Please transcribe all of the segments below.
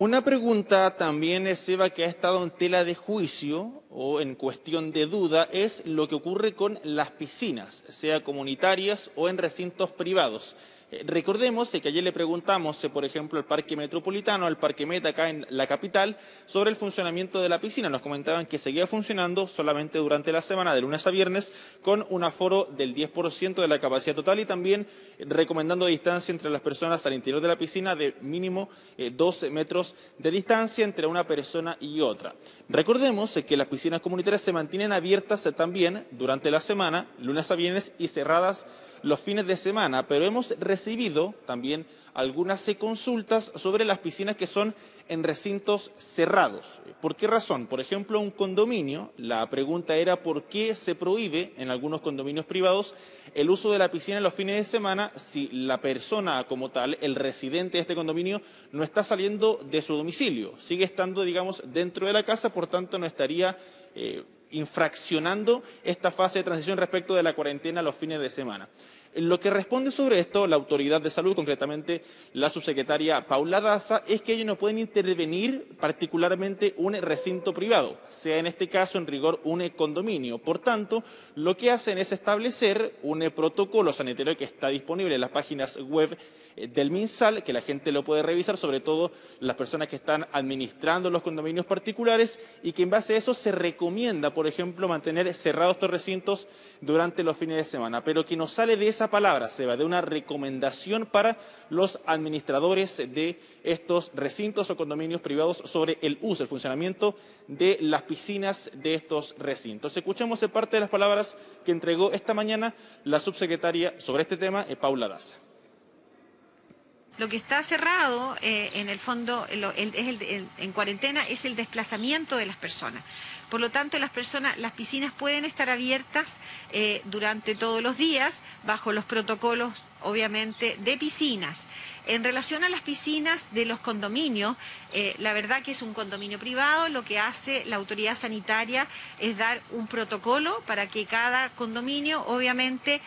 Una pregunta también, Eva, que ha estado en tela de juicio o en cuestión de duda es lo que ocurre con las piscinas, sea comunitarias o en recintos privados. Recordemos que ayer le preguntamos, por ejemplo, al Parque Metropolitano, al Parque Meta acá en la capital, sobre el funcionamiento de la piscina. Nos comentaban que seguía funcionando solamente durante la semana, de lunes a viernes, con un aforo del 10% de la capacidad total y también recomendando distancia entre las personas al interior de la piscina de mínimo 12 metros de distancia entre una persona y otra. Recordemos que las piscinas comunitarias se mantienen abiertas también durante la semana, lunes a viernes, y cerradas los fines de semana, pero hemos recibido también algunas consultas sobre las piscinas que son en recintos cerrados. ¿Por qué razón? Por ejemplo, un condominio, la pregunta era por qué se prohíbe en algunos condominios privados el uso de la piscina en los fines de semana si la persona como tal, el residente de este condominio, no está saliendo de su domicilio, sigue estando, digamos, dentro de la casa, por tanto no estaría infraccionando esta fase de transición respecto de la cuarentena a los fines de semana. Lo que responde sobre esto la autoridad de salud, concretamente la subsecretaria Paula Daza, es que ellos no pueden intervenir particularmente un recinto privado, sea en este caso en rigor un condominio. Por tanto, lo que hacen es establecer un protocolo sanitario que está disponible en las páginas web del Minsal, que la gente lo puede revisar, sobre todo las personas que están administrando los condominios particulares, y que en base a eso se recomienda, por ejemplo, mantener cerrados estos recintos durante los fines de semana, pero que no sale de esa palabra, Seba, de una recomendación para los administradores de estos recintos o condominios privados sobre el uso, el funcionamiento de las piscinas de estos recintos. Escuchemos parte de las palabras que entregó esta mañana la subsecretaria sobre este tema, Paula Daza. Lo que está cerrado, en el fondo, en cuarentena, es el desplazamiento de las personas. Por lo tanto, las piscinas pueden estar abiertas durante todos los días, bajo los protocolos, obviamente, de piscinas. En relación a las piscinas de los condominios, la verdad que es un condominio privado, lo que hace la autoridad sanitaria es dar un protocolo para que cada condominio, obviamente,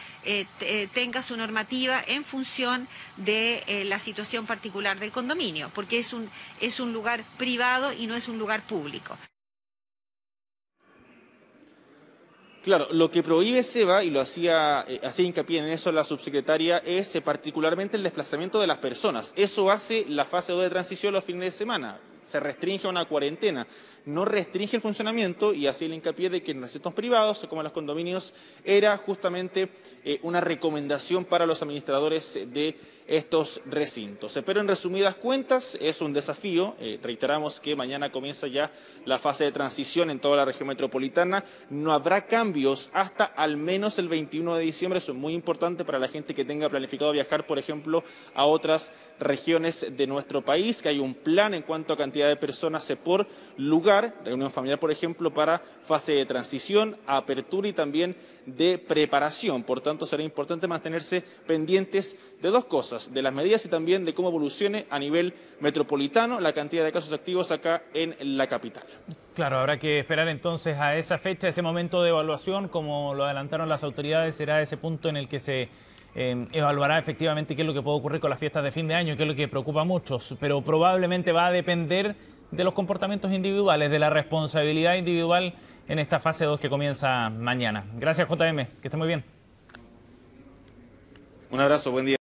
tenga su normativa en función de la situación particular del condominio, porque es un lugar privado y no es un lugar público. Claro, lo que prohíbe Seba, y lo hacía hincapié en eso la subsecretaria, es particularmente el desplazamiento de las personas. Eso hace la fase 2 de transición los fines de semana. Se restringe a una cuarentena, no restringe el funcionamiento, y así el hincapié de que en recintos privados, como en los condominios, era justamente una recomendación para los administradores de estos recintos. Pero en resumidas cuentas es un desafío, reiteramos que mañana comienza ya la fase de transición en toda la región metropolitana, no habrá cambios hasta al menos el 21 de diciembre, eso es muy importante para la gente que tenga planificado viajar, por ejemplo, a otras regiones de nuestro país, que hay un plan en cuanto a cantidad de personas por lugar, reunión familiar, por ejemplo, para fase de transición, apertura y también de preparación. Por tanto, será importante mantenerse pendientes de dos cosas, de las medidas y también de cómo evolucione a nivel metropolitano la cantidad de casos activos acá en la capital. Claro, habrá que esperar entonces a esa fecha, ese momento de evaluación, como lo adelantaron las autoridades, será ese punto en el que se evaluará efectivamente qué es lo que puede ocurrir con las fiestas de fin de año, qué es lo que preocupa a muchos, pero probablemente va a depender de los comportamientos individuales, de la responsabilidad individual en esta fase 2 que comienza mañana. Gracias, JM, que esté muy bien. Un abrazo, buen día.